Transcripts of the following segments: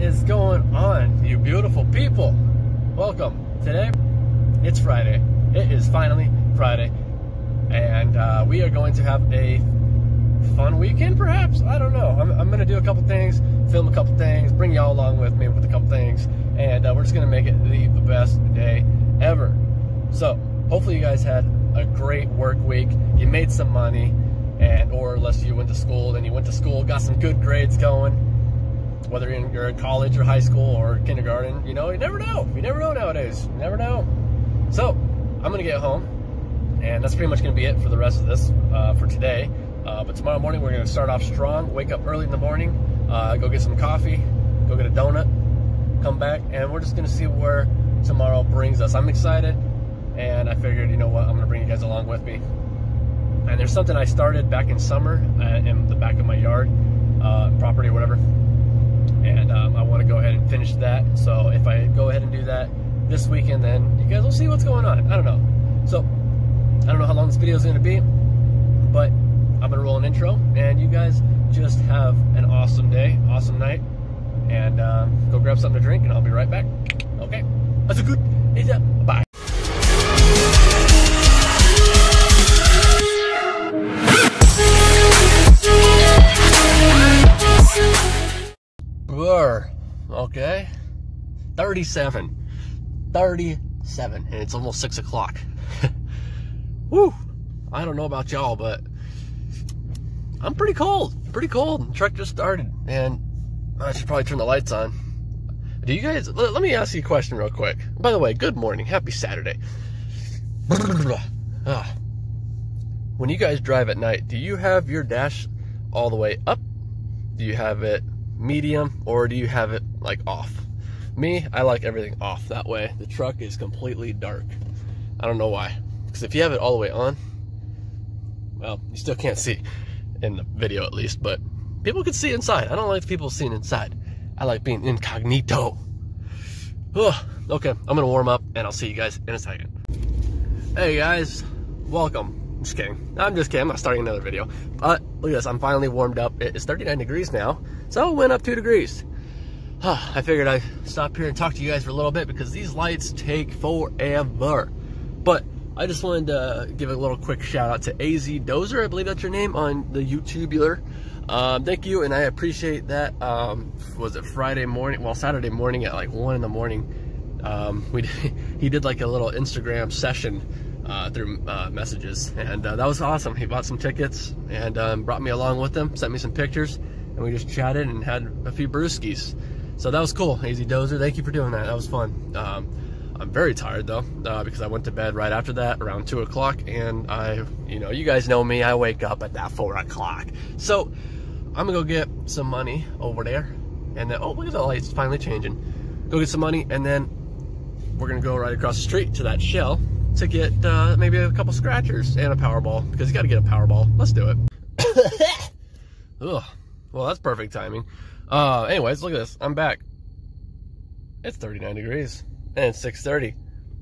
What is going on, you beautiful people? Welcome. Today, it's Friday. It is finally Friday, and we are going to have a fun weekend, perhaps? I don't know. I'm going to do a couple things, film a couple things, bring y'all along with me with a couple things, and we're just going to make it the best day ever. So, hopefully you guys had a great work week. You made some money, and or unless you went to school, then you went to school, got some good grades going. Whether you're in college or high school or kindergarten, you know, you never know. You never know nowadays. You never know. So, I'm going to get home, and that's pretty much going to be it for the rest of this, for today. But tomorrow morning, we're going to start off strong, wake up early in the morning, go get some coffee, go get a donut, come back, and we're just going to see where tomorrow brings us. I'm excited, and I figured, you know what, I'm going to bring you guys along with me. And there's something I started back in summer in the back of my yard, property or whatever. And I want to go ahead and finish that. So if I go ahead and do that this weekend, then you guys will see what's going on. I don't know. So I don't know how long this video is going to be, but I'm going to roll an intro. And you guys just have an awesome day, awesome night. And go grab something to drink, and I'll be right back. Okay. That's a good idea. Bye. Okay, 37, and it's almost 6 o'clock. Woo! I don't know about y'all, but I'm pretty cold. The truck just started, and I should probably turn the lights on. Do you guys, let me ask you a question real quick. By the way, good morning, happy Saturday. When you guys drive at night, do you have your dash all the way up? Do you have it medium, or do you have it like off? Me, I like everything off. That way the truck is completely dark. I don't know why, because if you have it all the way on, well, you still can't see in the video at least, but people can see inside. I don't like people seeing inside. I like being incognito. Okay, I'm gonna warm up, and I'll see you guys in a second. Hey guys, welcome. I'm just kidding. I'm not starting another video. But look at this, I'm finally warmed up. It is 39 degrees now, so it went up 2 degrees. I figured I'd stop here and talk to you guys for a little bit, because these lights take forever. But I just wanted to give a little quick shout out to AZ Dozer, I believe that's your name, on the YouTubular. Thank you, and I appreciate that. Was it Friday morning? Well, Saturday morning at like 1 in the morning. He did like a little Instagram session through messages, and that was awesome. He bought some tickets, and brought me along with him, sent me some pictures, and we just chatted and had a few brewskis. So that was cool. AZ Dozer, thank you for doing that. That was fun. I'm very tired though, because I went to bed right after that around 2 o'clock, and you guys know me, I wake up at that 4 o'clock. So I'm gonna go get some money over there, and then, oh, look at the lights finally changing. Go get some money, and then we're gonna go right across the street to that Shell to get maybe a couple scratchers and a Powerball, because you got to get a Powerball. Let's do it. Ugh. Well, that's perfect timing. Anyways, look at this. I'm back. It's 39 degrees, and it's 6:30.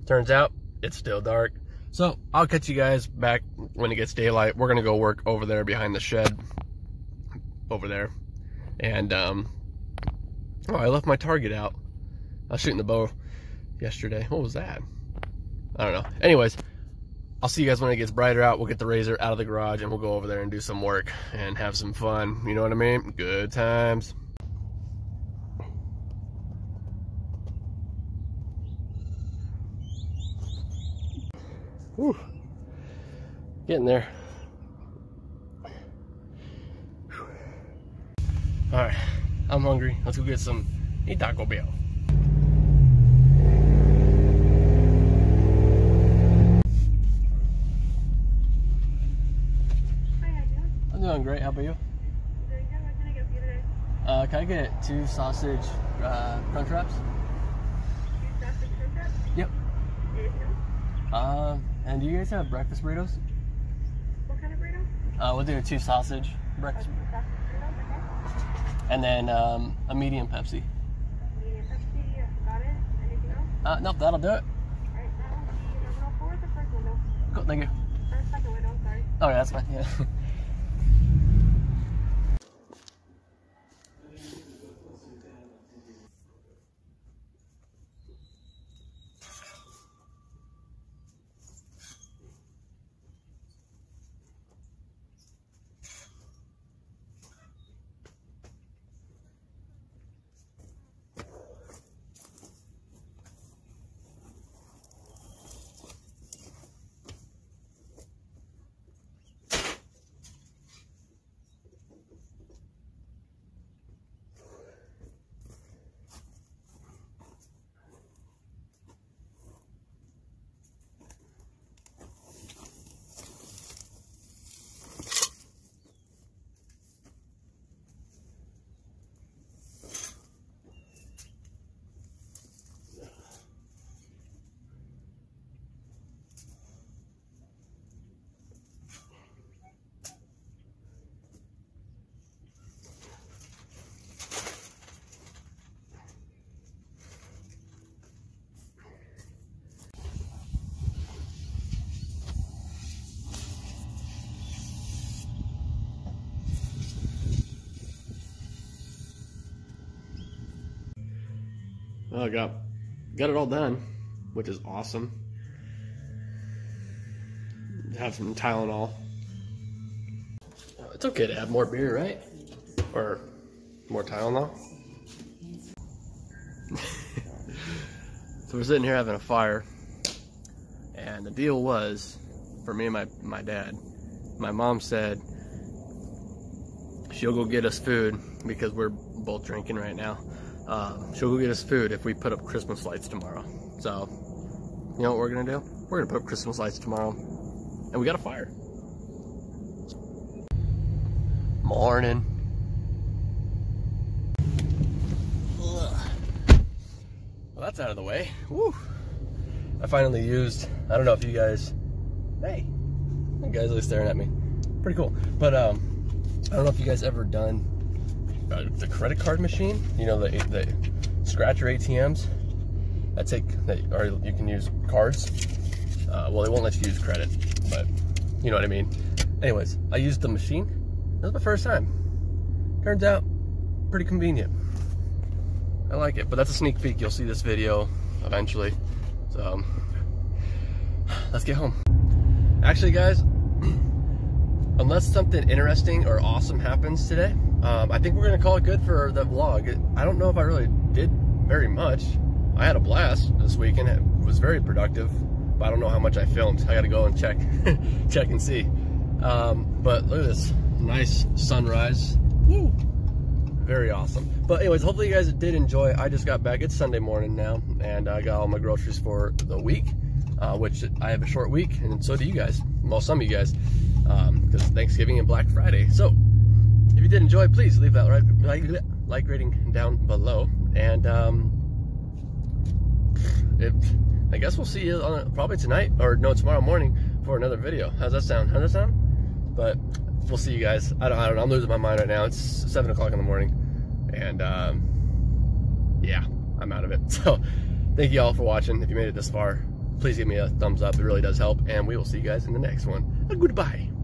Turns out it's still dark. So I'll catch you guys back when it gets daylight. We're gonna go work over there behind the shed, over there. And oh, I left my target out. I was shooting the bow yesterday. What was that? I don't know. Anyways, I'll see you guys when it gets brighter out. We'll get the razor out of the garage, and we'll go over there and do some work and have some fun. You know what I mean? Good times. Whew. Getting there. Whew. All right, I'm hungry. Let's go get some Taco Bell. Great, how about you? Very good. What can I get for you today? Can I get 2 sausage crunch wraps? 2 sausage crunch wraps? Yep. Anything else? And do you guys have breakfast burritos? What kind of burritos? We'll do a 2 sausage breakfast burritos, okay. And then a medium Pepsi. Medium Pepsi, got it. Anything else? Nope, that'll do it. Alright, that'll be the window 4 or the first window? Cool, thank you. Or the second window, sorry. Alright, that's fine, yeah. I got it all done, which is awesome. Have some Tylenol. It's okay to have more beer, right? Or more Tylenol. So we're sitting here having a fire, and the deal was, for me and my dad, my mom said she'll go get us food, because we're both drinking right now. She'll go get us food if we put up Christmas lights tomorrow. So you know what we're gonna do? We're gonna put up Christmas lights tomorrow, and we got a fire. Morning. Ugh. Well, that's out of the way. Woo! I finally used, I don't know if you guys, hey, you guys are staring at me. Pretty cool. But I don't know if you guys ever done the credit card machine, you know, the scratcher ATMs that take, or you can use cards. Well, they won't let you use credit, but you know what I mean. Anyways, I used the machine. It was my first time. Turns out, pretty convenient. I like it, but that's a sneak peek. You'll see this video eventually. So, let's get home. Actually, guys, unless something interesting or awesome happens today, I think we're gonna call it good for the vlog. I don't know if I really did very much. I had a blast this weekend. It was very productive. But I don't know how much I filmed. I gotta go and check, check and see. But look at this nice sunrise. Woo. Very awesome. But anyways, hopefully you guys did enjoy. I just got back. It's Sunday morning now, and I got all my groceries for the week, which I have a short week, and so do you guys. Well, some of you guys, because Thanksgiving and Black Friday. So if you did enjoy, please leave that like rating down below, and I guess we'll see you on, probably tonight, or no, tomorrow morning for another video. How's that sound? How's that sound? But we'll see you guys. I don't know. I'm losing my mind right now. It's 7 o'clock in the morning. And yeah, I'm out of it. So thank you all for watching. If you made it this far, please give me a thumbs up. It really does help. And we will see you guys in the next one. Goodbye.